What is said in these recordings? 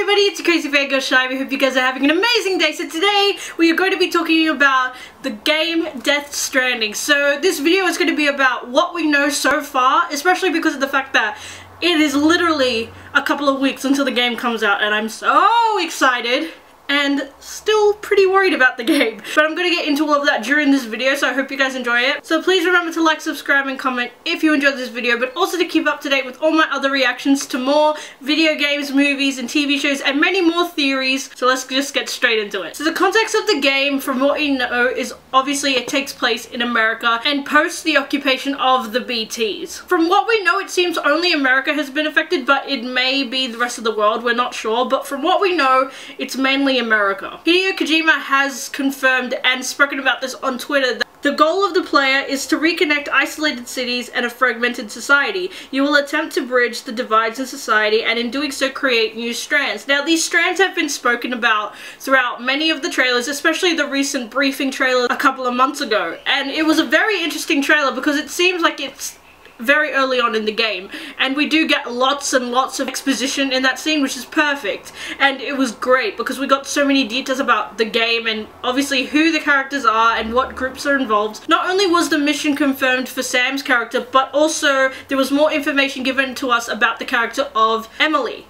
everybody, it's Crazy Fangirl Shy. We hope you guys are having an amazing day. So today we are going to be talking about the game Death Stranding. So this video is going to be about what we know so far, especially because of the fact that it is literally a couple of weeks until the game comes out and I'm so excited and still pretty worried about the game. But I'm gonna get into all of that during this video, so I hope you guys enjoy it. So please remember to like, subscribe, and comment if you enjoyed this video, but also to keep up to date with all my other reactions to more video games, movies, and TV shows, and many more theories. So let's just get straight into it. So the context of the game, from what we know, is obviously it takes place in America and post the occupation of the BTs. From what we know, it seems only America has been affected, but it may be the rest of the world, we're not sure. But from what we know, it's mainly America. Hideo Kojima has confirmed and spoken about this on Twitter that the goal of the player is to reconnect isolated cities and a fragmented society. You will attempt to bridge the divides in society and in doing so create new strands. Now these strands have been spoken about throughout many of the trailers, especially the recent briefing trailer a couple of months ago, and it was a very interesting trailer because it seems like it's very early on in the game, and we do get lots and lots of exposition in that scene, which is perfect. And it was great because we got so many details about the game and obviously who the characters are and what groups are involved. Not only was the mission confirmed for Sam's character, but also there was more information given to us about the character of Emily.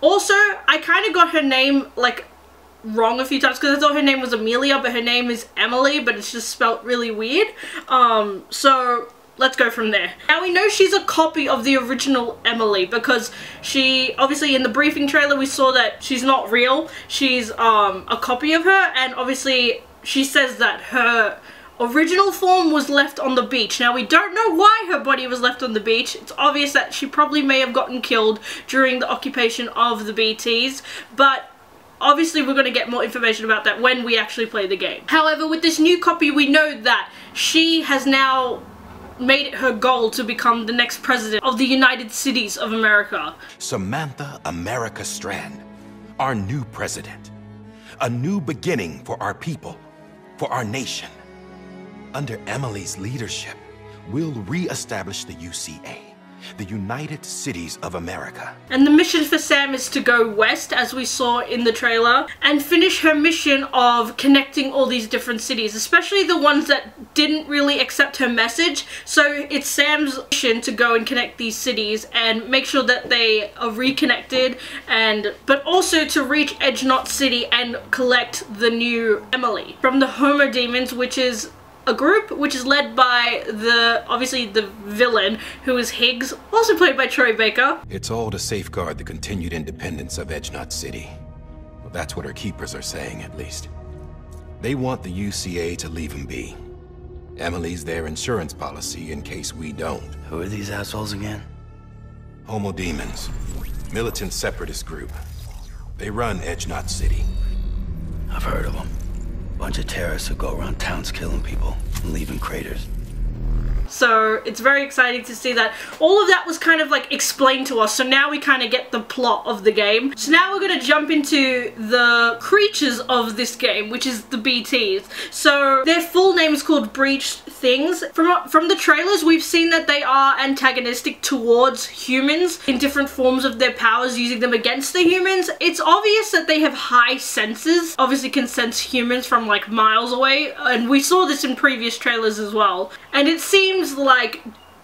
Also, I kind of got her name like wrong a few times because I thought her name was Amelia, but her name is Emily, but it's just spelt really weird. So let's go from there. Now we know she's a copy of the original Emily because she, obviously in the briefing trailer we saw that she's not real, she's a copy of her, and obviously she says that her original form was left on the beach. Now we don't know why her body was left on the beach. It's obvious that she probably may have gotten killed during the occupation of the BTs, but obviously we're going to get more information about that when we actually play the game. However, with this new copy we know that she has now made it her goal to become the next president of the United Cities of America. Samantha America Strand, our new president. A new beginning for our people, for our nation. Under Emily's leadership, we'll re-establish the UCA, the United Cities of America. And the mission for Sam is to go west, as we saw in the trailer, and finish her mission of connecting all these different cities, especially the ones that didn't really accept her message. So it's Sam's mission to go and connect these cities and make sure that they are reconnected, and but also to reach Edge Knot City and collect the new Emily from the Homo Demens, which is a group which is led by obviously the villain, who is Higgs, also played by Troy Baker. It's all to safeguard the continued independence of Edge Knot City. Well, that's what her keepers are saying, at least. They want the UCA to leave them be. Emily's their insurance policy in case we don't. Who are these assholes again? Homo Demens, militant separatist group. They run Edge Knot City. I've heard of them. Bunch of terrorists who go around towns killing people and leaving craters. So it's very exciting to see that all of that was kind of like explained to us, so now we kind of get the plot of the game. So now we're going to jump into the creatures of this game, which is the BTs. So their full name is called Breached Things. From the trailers we've seen that they are antagonistic towards humans in different forms of their powers, using them against the humans. It's obvious that they have high senses, obviously can sense humans from like miles away, and we saw this in previous trailers as well. And it seems like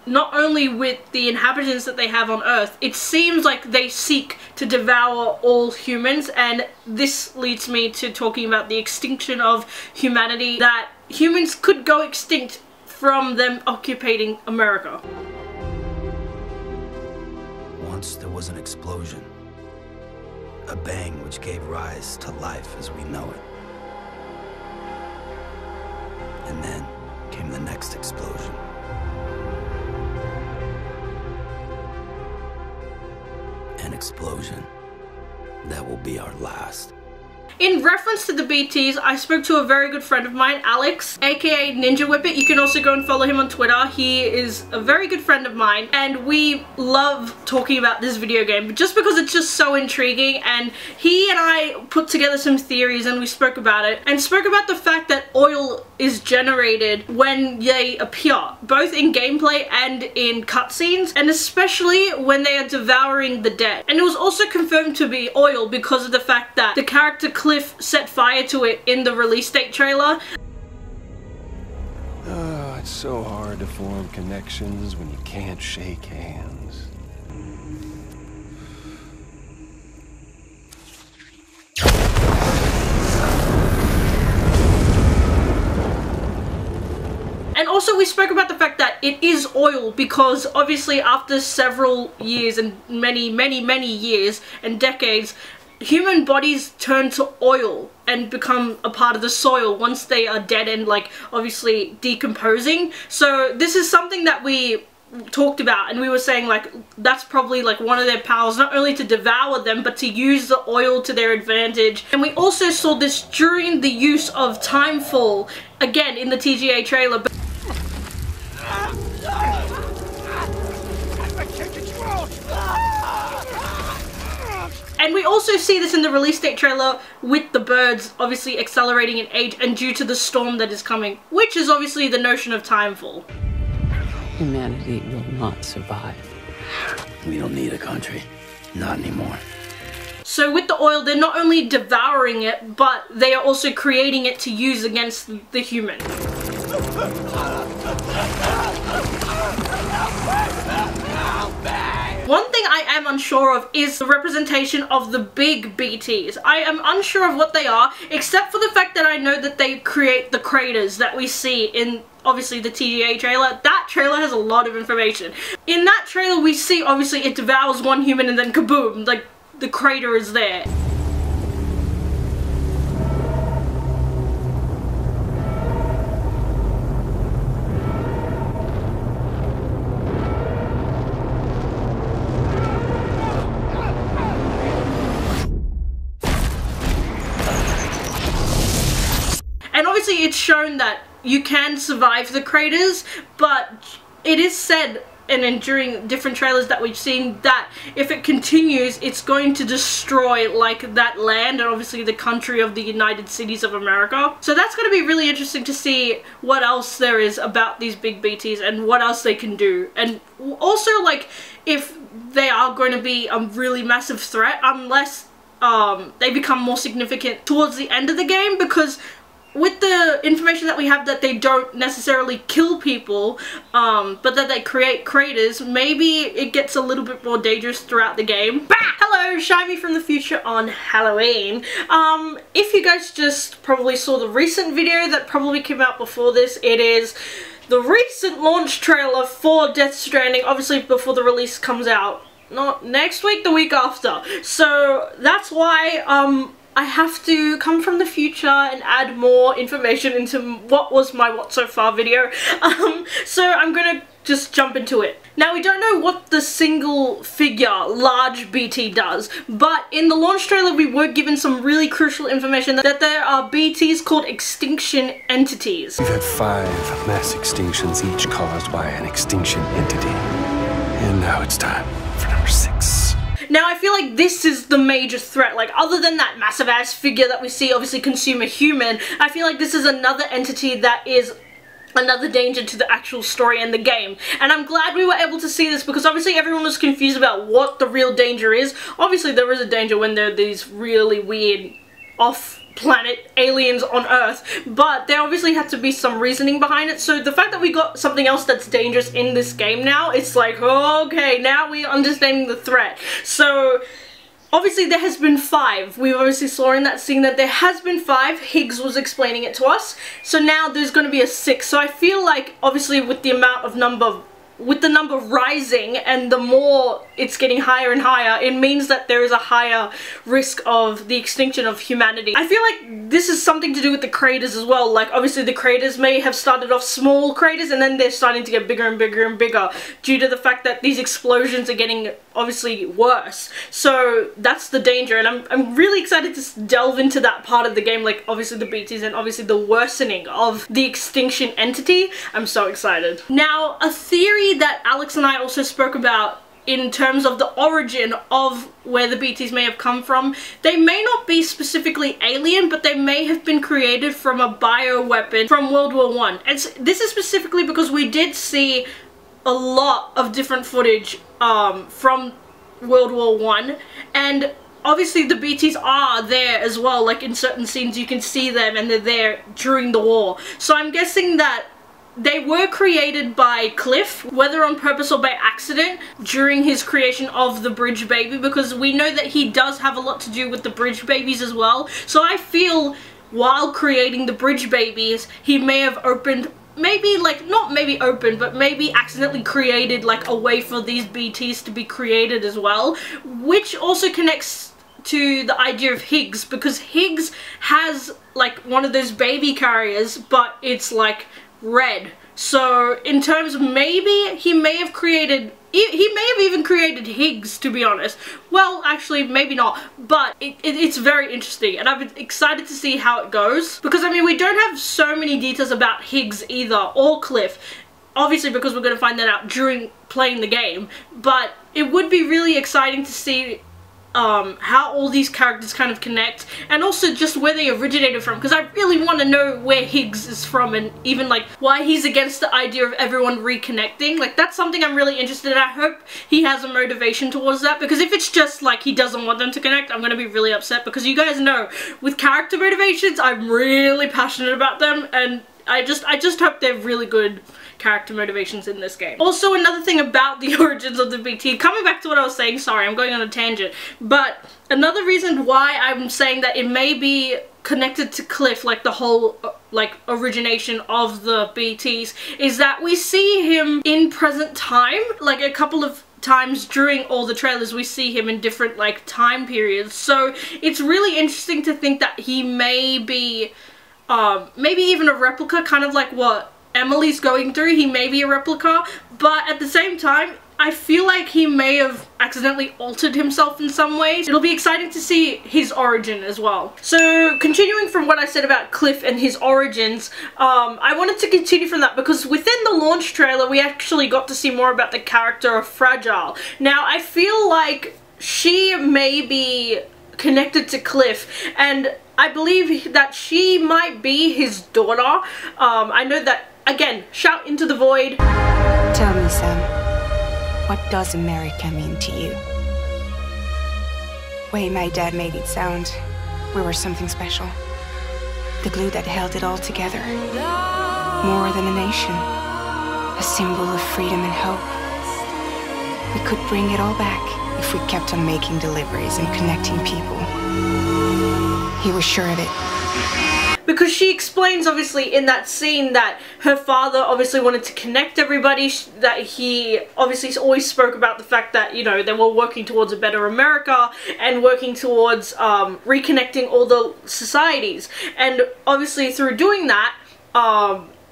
not only with the inhabitants that they have on Earth, it seems like they seek to devour all humans, and this leads me to talking about the extinction of humanity, that humans could go extinct from them occupying America. Once there was an explosion, a bang which gave rise to life as we know it. And then came the next explosion. An explosion that will be our last. In reference to the BTs, I spoke to a very good friend of mine, Alex, aka Ninja Whippet. You can also go and follow him on Twitter. He is a very good friend of mine, and we love talking about this video game just because it's just so intriguing. And he and I put together some theories, and we spoke about it, and spoke about the fact that oil is generated when they appear, both in gameplay and in cutscenes, and especially when they are devouring the dead. And it was also confirmed to be oil because of the fact that the character Cliff set fire to it in the release date trailer. Oh, it's so hard to form connections when you can't shake hands. And also we spoke about the fact that it is oil because obviously after several years and many years and decades, human bodies turn to oil and become a part of the soil once they are dead and like obviously decomposing. So this is something that we talked about, and we were saying like that's probably like one of their powers, not only to devour them but to use the oil to their advantage. And we also saw this during the use of Timefall, again in the TGA trailer. But and we also see this in the release date trailer with the birds obviously accelerating in age and due to the storm that is coming, which is obviously the notion of Timefall. Humanity will not survive. We don't need a country. Not anymore. So with the oil, they're not only devouring it, but they are also creating it to use against the human. One thing I am unsure of is the representation of the big BTs. I am unsure of what they are, except for the fact that I know that they create the craters that we see in, obviously, the TGA trailer. That trailer has a lot of information. In that trailer, we see, obviously, it devours one human and then kaboom, like, the crater is there. It's shown that you can survive the craters, but it is said, and in during different trailers that we've seen, that if it continues, it's going to destroy like that land and obviously the country of the United Cities of America. So that's going to be really interesting to see what else there is about these big BTs and what else they can do, and also like if they are going to be a really massive threat unless they become more significant towards the end of the game. Because with the information that we have that they don't necessarily kill people, but that they create craters, maybe it gets a little bit more dangerous throughout the game. Bah! Hello, Shivey from the future on Halloween. If you guys just probably saw the recent video that probably came out before this, it is the recent launch trailer for Death Stranding, obviously before the release comes out. Not next week, the week after. So that's why, I have to come from the future and add more information into what was my What So Far video. So I'm gonna just jump into it. Now, we don't know what the single figure large BT does, but in the launch trailer we were given some really crucial information that there are BTs called extinction entities. We've had 5 mass extinctions, each caused by an extinction entity. And now it's time for number 6. Now, I feel like this is the major threat. Like, other than that massive ass figure that we see obviously consume a human, I feel like this is another entity that is another danger to the actual story and the game. And I'm glad we were able to see this, because obviously everyone was confused about what the real danger is. Obviously there is a danger when there are these really weird off-planet aliens on Earth, but there obviously had to be some reasoning behind it. So the fact that we got something else that's dangerous in this game now, it's like, okay, now we understand the threat. So obviously there has been 5. We obviously saw in that scene that there has been 5. Higgs was explaining it to us. So now there's going to be a 6. So I feel like obviously with the amount of number of with the number rising and the more it's getting higher and higher, it means that there is a higher risk of the extinction of humanity. I feel like this is something to do with the craters as well. Like, obviously the craters may have started off small craters and then they're starting to get bigger and bigger and bigger due to the fact that these explosions are getting obviously worse. So that's the danger, and I'm really excited to delve into that part of the game, like obviously the BTs and obviously the worsening of the extinction entity. I'm so excited. Now, a theory that Alex and I also spoke about in terms of the origin of where the BTs may have come from. They may not be specifically alien, but they may have been created from a bioweapon from World War I. And this is specifically because we did see a lot of different footage from World War I, and obviously the BTs are there as well. Like in certain scenes you can see them and they're there during the war. So I'm guessing that they were created by Cliff, whether on purpose or by accident, during his creation of the Bridge Baby, because we know that he does have a lot to do with the Bridge Babies as well. So I feel while creating the Bridge Babies, he may have opened, maybe like, not maybe open, but maybe accidentally created like a way for these BTs to be created as well, which also connects to the idea of Higgs, because Higgs has like one of those baby carriers, but it's like red. So in terms of, maybe he may have created, he may have even created Higgs, to be honest. Well, actually maybe not, but it's very interesting, and I'm excited to see how it goes, because I mean we don't have so many details about Higgs either, or Cliff, obviously, because we're going to find that out during playing the game. But it would be really exciting to see how all these characters kind of connect, and also just where they originated from, because I really want to know where Higgs is from, and even like why he's against the idea of everyone reconnecting. Like that's something I'm really interested in. I hope he has a motivation towards that, because if it's just like he doesn't want them to connect, I'm gonna be really upset, because you guys know with character motivations I'm really passionate about them, and I just hope they're really good character motivations in this game. Also, another thing about the origins of the BT, coming back to what I was saying, sorry, I'm going on a tangent, but another reason why I'm saying that it may be connected to Cliff, like the whole like origination of the BTs, is that we see him in present time, like a couple of times during all the trailers we see him in different like time periods. So it's really interesting to think that he may be maybe even a replica, kind of like what Emily's going through. He may be a replica, but at the same time I feel like he may have accidentally altered himself in some ways. It'll be exciting to see his origin as well. So continuing from what I said about Cliff and his origins, I wanted to continue from that, because within the launch trailer we actually got to see more about the character of Fragile. Now I feel like she may be connected to Cliff, and I believe that she might be his daughter. I know that, again, shout into the void. Tell me, Sam, what does America mean to you? Way my dad made it sound, we were something special. The glue that held it all together. More than a nation, a symbol of freedom and hope. We could bring it all back if we kept on making deliveries and connecting people. He was sure of it. Because she explains, obviously, in that scene that her father obviously wanted to connect everybody, that he obviously always spoke about the fact that, you know, they were working towards a better America and working towards reconnecting all the societies. And obviously through doing that,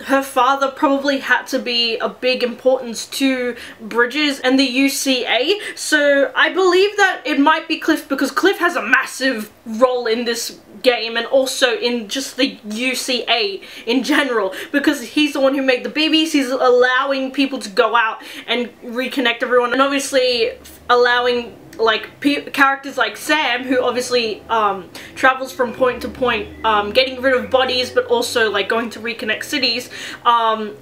her father probably had to be a big importance to Bridges and the UCA. So I believe that it might be Cliff, because Cliff has a massive role in this game, and also in just the UCA in general, because he's the one who made the BBs. He's allowing people to go out and reconnect everyone, and obviously allowing like characters like Sam, who obviously travels from point to point, getting rid of bodies, but also like going to reconnect cities.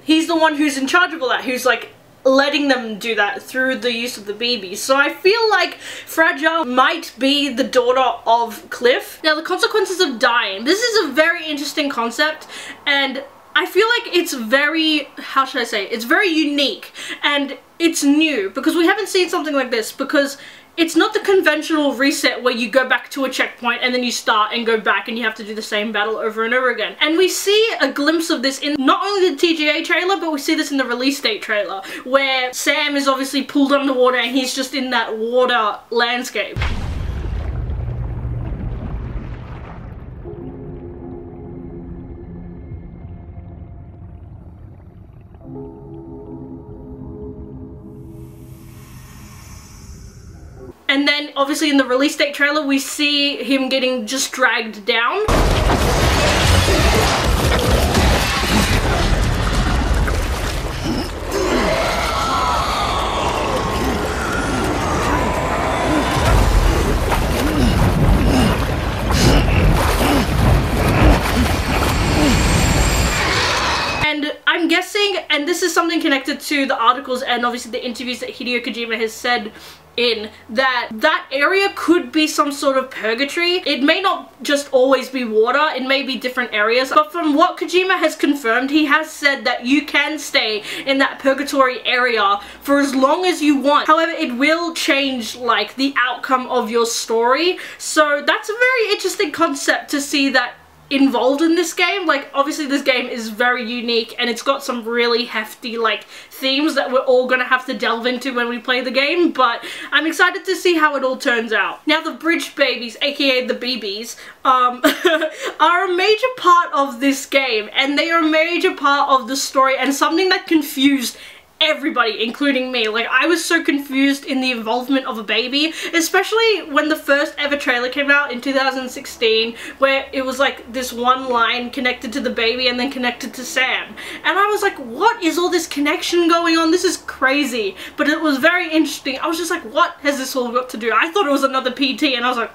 He's the one who's in charge of all that, who's like letting them do that through the use of the BBs. So I feel like Fragile might be the daughter of Cliff. Now, the consequences of dying. This is a very interesting concept, and I feel like it's very, how should I say, it's very unique, and it's new, because we haven't seen something like this, because It's not the conventional reset where you go back to a checkpoint and then you start and go back and you have to do the same battle over and over again. And we see a glimpse of this in not only the TGA trailer, but we see this in the release date trailer, where Sam is obviously pulled underwater and he's just in that water landscape. And then, obviously, in the release date trailer, we see him getting just dragged down. I'm guessing, and this is something connected to the articles and obviously the interviews that Hideo Kojima has said in, that area could be some sort of purgatory. It may not just always be water, it may be different areas, but from what Kojima has confirmed, he has said that you can stay in that purgatory area for as long as you want. However, it will change, like, the outcome of your story. So that's a very interesting concept to see that involved in this game. Like, obviously this game is very unique and it's got some really hefty, like, themes that we're all gonna have to delve into when we play the game, but I'm excited to see how it all turns out. Now, the Bridge Babies, aka the BBs, are a major part of this game, and they are a major part of the story, and something that confused everybody, including me. Like, I was so confused in the involvement of a baby, especially when the first ever trailer came out in 2016, where it was like this one line connected to the baby and then connected to Sam. And I was like, what is all this connection going on? This is crazy. But it was very interesting. I was just like, what has this all got to do? I thought it was another PT, and I was like,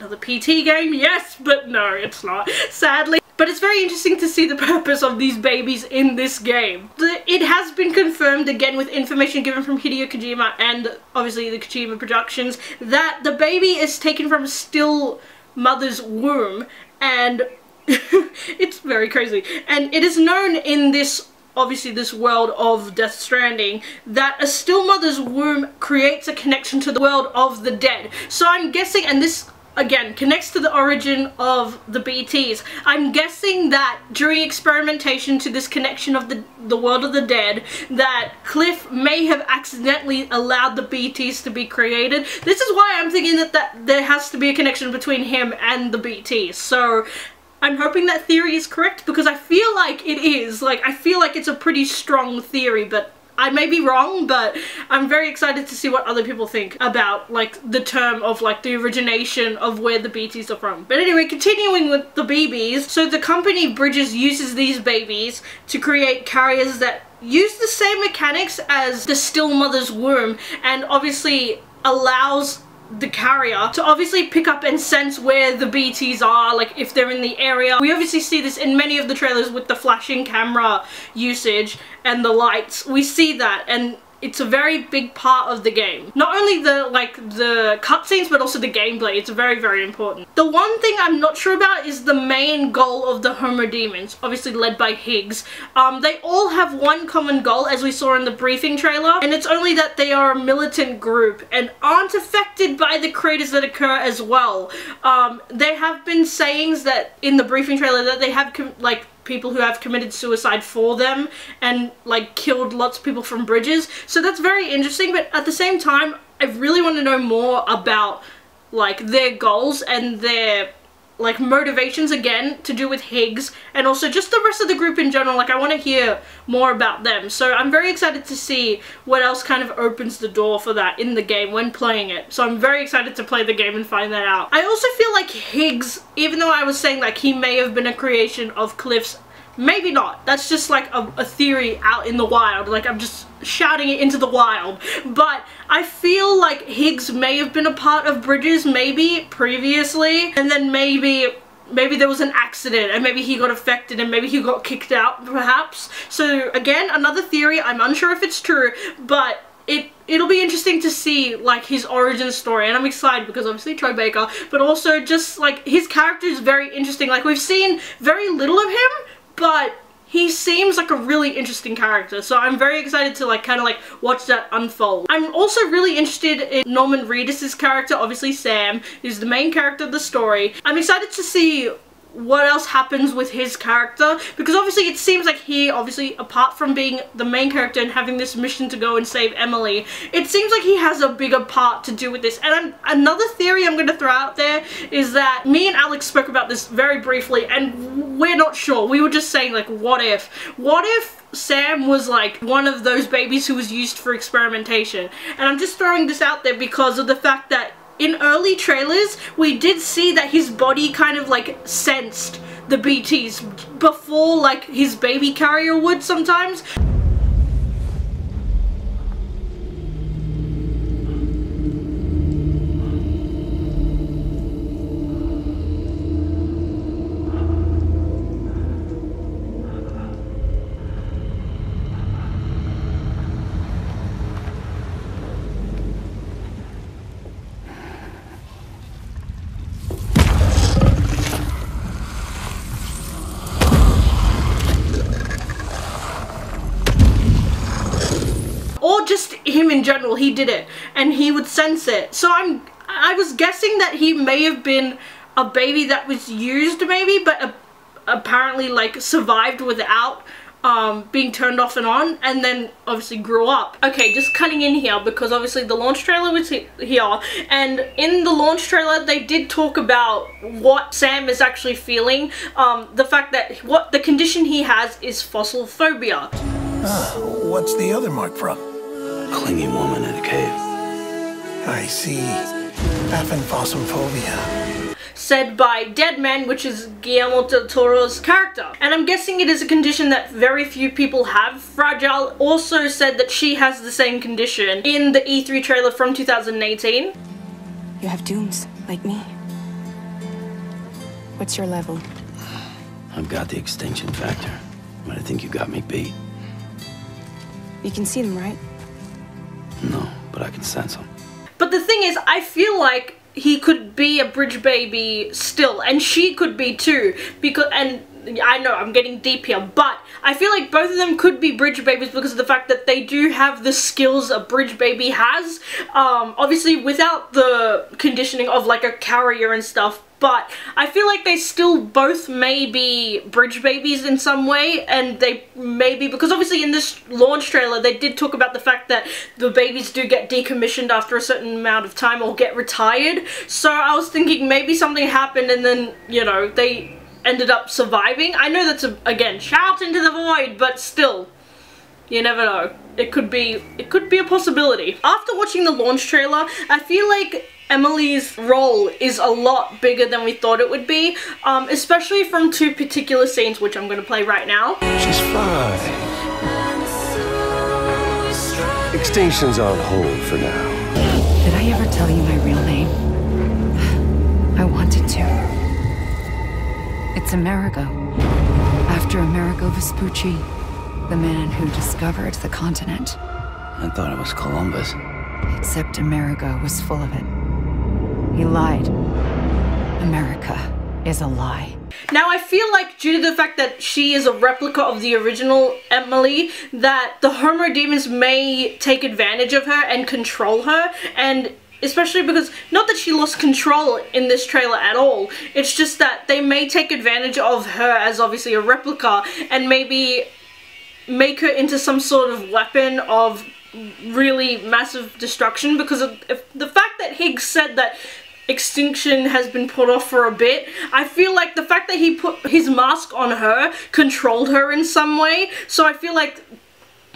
another PT game? Yes, but no, it's not, sadly. But it's very interesting to see the purpose of these babies in this game. It has been confirmed, again with information given from Hideo Kojima and obviously the Kojima Productions, that the baby is taken from a still mother's womb, and it's very crazy. And it is known in this, obviously this world of Death Stranding, that a still mother's womb creates a connection to the world of the dead. So I'm guessing, and this again connects to the origin of the BTs, I'm guessing that during experimentation to this connection of the world of the dead, that Cliff may have accidentally allowed the BTs to be created. This is why I'm thinking that there has to be a connection between him and the BTs. So I'm hoping that theory is correct, because I feel like it is. Like, I feel like it's a pretty strong theory, but I may be wrong, but I'm very excited to see what other people think about, like, the term of, like, the origination of where the BTs are from. But anyway, continuing with the BBs, so the company Bridges uses these babies to create carriers that use the same mechanics as the still mother's womb, and obviously allows the carrier to obviously pick up and sense where the BTs are, like if they're in the area. We obviously see this in many of the trailers with the flashing camera usage and the lights. We see that, and it's a very big part of the game. Not only the cutscenes, but also the gameplay. It's very, very important. The one thing I'm not sure about is the main goal of the Homo Demens, obviously led by Higgs. They all have one common goal, as we saw in the briefing trailer, and it's only that they are a militant group and aren't affected by the craters that occur as well. There have been sayings that in the briefing trailer that they have, like, people who have committed suicide for them and, like, killed lots of people from Bridges. So that's very interesting, but at the same time, I really want to know more about, like, their goals and their, like, motivations, again, to do with Higgs, and also just the rest of the group in general. Like, I want to hear more about them. So I'm very excited to see what else kind of opens the door for that in the game when playing it. So I'm very excited to play the game and find that out. I also feel like Higgs, even though I was saying, like, he may have been a creation of Cliff's, maybe not. That's just, like, a theory out in the wild. Like, I'm just shouting it into the wild. But I feel like Higgs may have been a part of Bridges, maybe, previously. And then maybe there was an accident, and maybe he got affected, and maybe he got kicked out, perhaps. So, again, another theory. I'm unsure if it's true, but it'll be interesting to see, like, his origin story, and I'm excited because obviously Troy Baker, but also just, like, his character is very interesting. Like, we've seen very little of him, but he seems like a really interesting character, so I'm very excited to watch that unfold. I'm also really interested in Norman Reedus's character, obviously Sam, who's the main character of the story. I'm excited to see what else happens with his character, because obviously it seems like he, obviously apart from being the main character and having this mission to go and save Emily, it seems like he has a bigger part to do with this. And another theory I'm going to throw out there is that me and Alex spoke about this very briefly, and we're not sure. We were just saying, like, what if? What if Sam was like one of those babies who was used for experimentation? And I'm just throwing this out there because of the fact that in early trailers, we did see that his body kind of sensed the BTs before his baby carrier would sometimes. Just him in general, he did it and he would sense it. So I was guessing that he may have been a baby that was used maybe, but apparently survived without being turned off and on, and then obviously grew up. Okay, just cutting in here because obviously the launch trailer was here, and in the launch trailer they did talk about what Sam is actually feeling. The fact that the condition he has is fossil phobia. What's the other mark from? Clinging woman in a cave. I see. Aphenphosmphobia. Said by Dead Man, which is Guillermo del Toro's character. And I'm guessing it is a condition that very few people have. Fragile also said that she has the same condition in the E3 trailer from 2018. You have dooms, like me. What's your level? I've got the extinction factor, but I think you got me beat. You can see them, right? No, but I can sense him. But the thing is, I feel like he could be a bridge baby still, and she could be too, because, and I know I'm getting deep here, but I feel like both of them could be bridge babies because of the fact that they do have the skills a bridge baby has, obviously without the conditioning of a carrier and stuff. But I feel like they still both may be bridge babies in some way, and they maybe, because obviously in this launch trailer they did talk about the fact that the babies do get decommissioned after a certain amount of time or get retired. So I was thinking maybe something happened and then, you know, they ended up surviving. I know that's, again, shout into the void, but still, you never know. It could be a possibility. After watching the launch trailer, I feel like Emily's role is a lot bigger than we thought it would be, especially from two particular scenes which I'm going to play right now. She's 5. Extinction's on hold for now. Did I ever tell you my real name? I wanted to. It's Amerigo. After Amerigo Vespucci, the man who discovered the continent. I thought it was Columbus. Except Amerigo was full of it. He lied. America is a lie. Now I feel like, due to the fact that she is a replica of the original Emily, that the Homo Demens may take advantage of her and control her, and especially because, not that she lost control in this trailer at all, it's just that they may take advantage of her as obviously a replica and maybe make her into some sort of weapon of really massive destruction, because of the fact that Higgs said that extinction has been put off for a bit. I feel like the fact that he put his mask on her controlled her in some way, so I feel like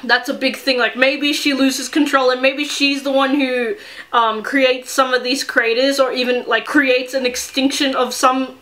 that's a big thing. Like, maybe she loses control and maybe she's the one who creates some of these craters, or even creates an extinction of some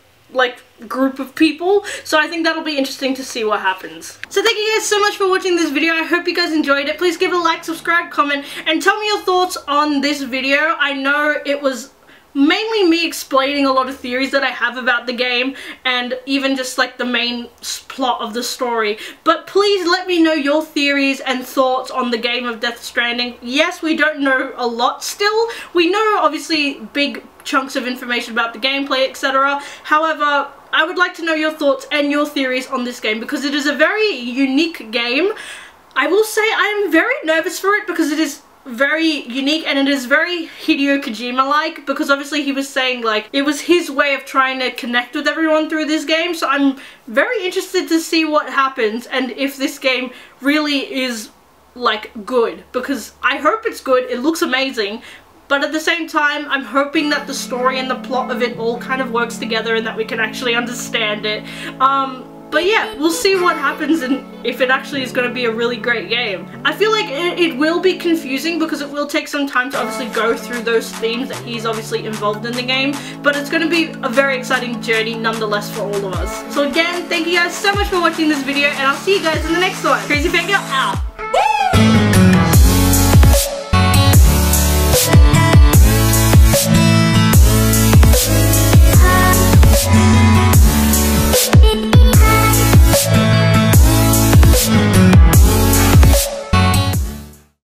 group of people. So I think that'll be interesting to see what happens. So thank you guys so much for watching this video. I hope you guys enjoyed it. Please give it a like, subscribe, comment, and tell me your thoughts on this video. I know it was mainly me explaining a lot of theories that I have about the game, and even just the main plot of the story, but please let me know your theories and thoughts on the game of Death Stranding. Yes, we don't know a lot still. We know obviously big chunks of information about the gameplay, etc. However, I would like to know your thoughts and your theories on this game because it is a very unique game. I will say I am very nervous for it because it is very unique and it is very Hideo Kojima like, because obviously he was saying like it was his way of trying to connect with everyone through this game. So I'm very interested to see what happens and if this game really is like good, because I hope it's good. It looks amazing, but at the same time I'm hoping that the story and the plot of it all kind of works together and that we can actually understand it. But yeah, we'll see what happens and if it actually is going to be a really great game. I feel like it will be confusing because it will take some time to obviously go through those themes that he's obviously involved in the game, but it's going to be a very exciting journey nonetheless for all of us. So again, thank you guys so much for watching this video and I'll see you guys in the next one. Crazy Fangirl out! Woo!